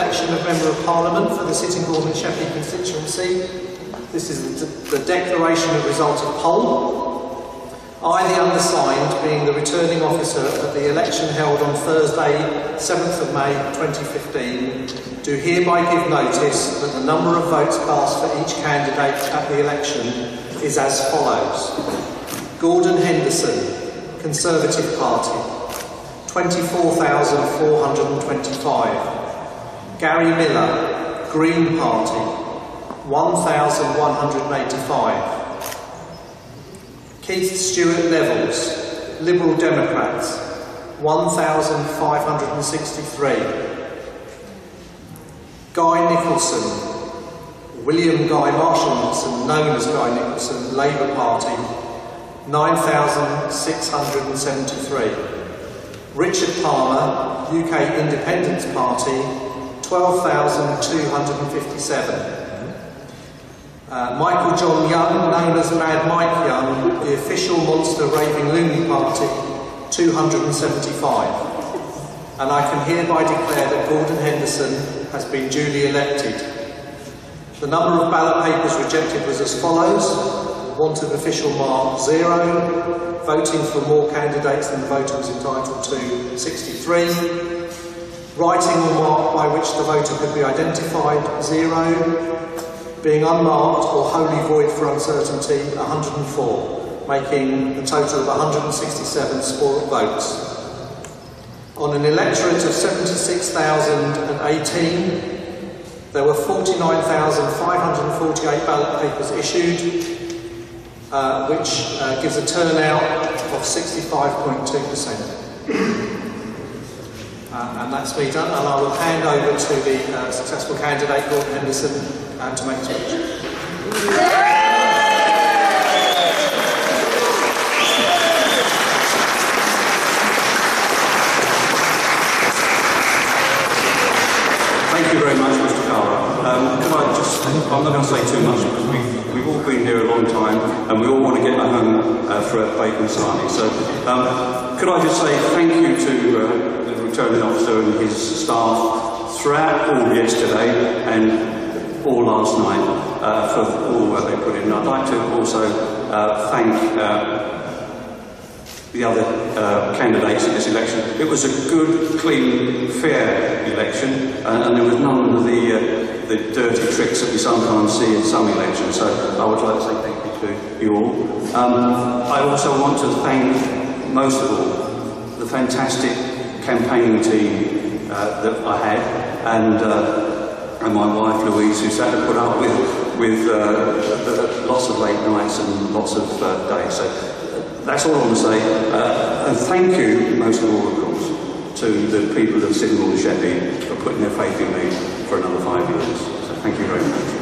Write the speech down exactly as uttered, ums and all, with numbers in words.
election of Member of Parliament for the Sittingbourne and Sheppey constituency. This is the, the declaration of result of poll. I, the undersigned, being the returning officer of the election held on Thursday, seventh of May twenty fifteen, do hereby give notice that the number of votes cast for each candidate at the election is as follows. Gordon Henderson, Conservative Party, twenty-four thousand four hundred twenty-five. Gary Miller, Green Party, one thousand one hundred eighty-five. Keith Stewart Levels, Liberal Democrats, one thousand five hundred sixty-three. Guy Nicholson, William Guy Marshall Nicholson, known as Guy Nicholson, Labour Party, nine thousand six hundred seventy-three. Richard Palmer, U K Independence Party, twelve thousand two hundred fifty-seven. Uh, Michael John Young, known as Mad Mike Young, the official Monster Raving Loony Party, two hundred seventy-five. And I can hereby declare that Gordon Henderson has been duly elected. The number of ballot papers rejected was as follows. Wanted official mark, zero. Voting for more candidates than the voter was entitled to, sixty-three. Writing or mark by which the voter could be identified, zero. Being unmarked or wholly void for uncertainty, one hundred and four, making a total of one hundred sixty-seven spoiled votes. On an electorate of seventy-six thousand eighteen, there were forty-nine thousand five hundred forty-eight ballot papers issued, Uh, which uh, gives a turnout of sixty-five point two percent. uh, and that's me done, and I will hand over to the uh, successful candidate, Gordon Henderson, uh, to make his speech. I'm not going to say too much because we've, we've all been here a long time and we all want to get home uh, for a bacon sarnie. So um, could I just say thank you to uh, the returning officer and his staff throughout all yesterday and all last night uh, for all the work they put in. And I'd like to also uh, thank uh, the other uh, candidates in this election. It was a good, clean, fair election uh, and there was none of the uh, the dirty tricks that we sometimes see in some elections. So I would like to say thank you to you all. Um, I also want to thank, most of all, the fantastic campaigning team uh, that I had, and, uh, and my wife Louise, who's had to put up with, with uh, lots of late nights and lots of uh, days. So that's all I want to say. Uh, and thank you, most of all, of course, to the people of Sittingbourne and Sheppey for putting their faith in me for another five years. So thank you very much.